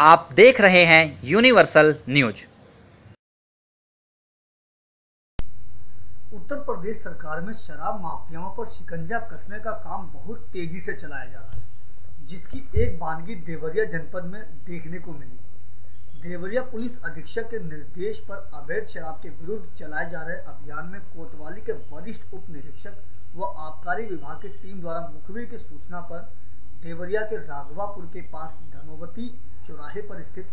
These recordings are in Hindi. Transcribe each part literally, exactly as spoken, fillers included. आप देख रहे हैं यूनिवर्सल न्यूज। उत्तर प्रदेश सरकार में शराब माफियाओं पर शिकंजा कसने का काम बहुत तेजी से चलाया जा रहा है, जिसकी एक वानगी देवरिया जनपद में देखने को मिली। देवरिया पुलिस अधीक्षक के निर्देश पर अवैध शराब के विरुद्ध चलाए जा रहे अभियान में कोतवाली के वरिष्ठ उप निरीक्षक व आबकारी विभाग की टीम द्वारा मुखबिर की सूचना पर देवरिया के राघवापुर के पास धनौती चौराहे पर स्थित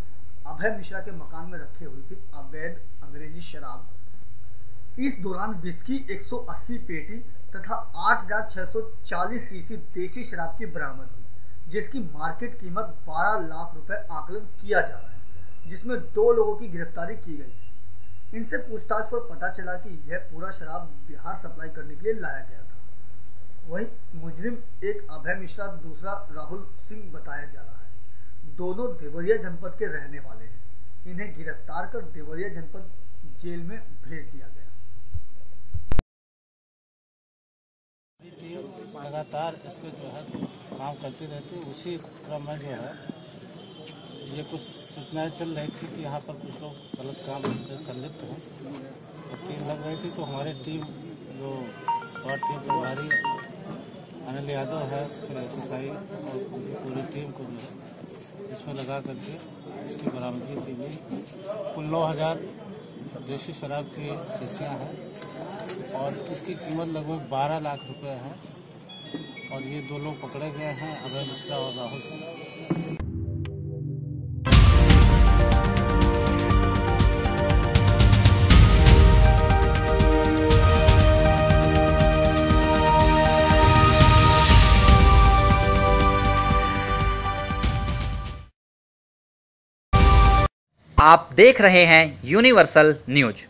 अभय मिश्रा के मकान में रखे हुई थी अवैध अंग्रेजी शराब। इस दौरान विस्की एक सौ अस्सी पेटी तथा आठ हज़ार छह सौ चालीस सीसी देसी शराब की बरामद हुई, जिसकी मार्केट कीमत बारह लाख रुपए आकलन किया जा रहा है, जिसमें दो लोगों की गिरफ्तारी की गई। इनसे पूछताछ पर पता चला कि यह पूरा शराब बिहार सप्लाई करने के लिए लाया गया था। वहीं मुजरिम एक अभय मिश्रा, दूसरा राहुल सिंह बताया जा रहा है। दोनों देवरिया जनपद के रहने वाले हैं। इन्हें गिरफ्तार कर देवरिया जनपद जेल में भेज दिया गया। लगातार इस पर जो है काम करती रहती है। उसी क्रम में जो है ये कुछ सूचनाएं चल रही थी कि यहाँ पर कुछ लोग गलत काम में संलिप्त हैं। टीम लग रही थी तो हमारी टीम जो भारतीय प्रभारी अनिल यादव है, फिर एस एस आई और पूरी टीम को जो है इसमें लगा करके इसकी बरामदगी की गई। कुल नौ हज़ार देशी शराब की शीशियाँ हैं और इसकी कीमत लगभग बारह लाख रुपए है। और ये दो लोग पकड़े गए हैं, अभय मिश्रा और राहुल सिंह। आप देख रहे हैं यूनिवर्सल न्यूज।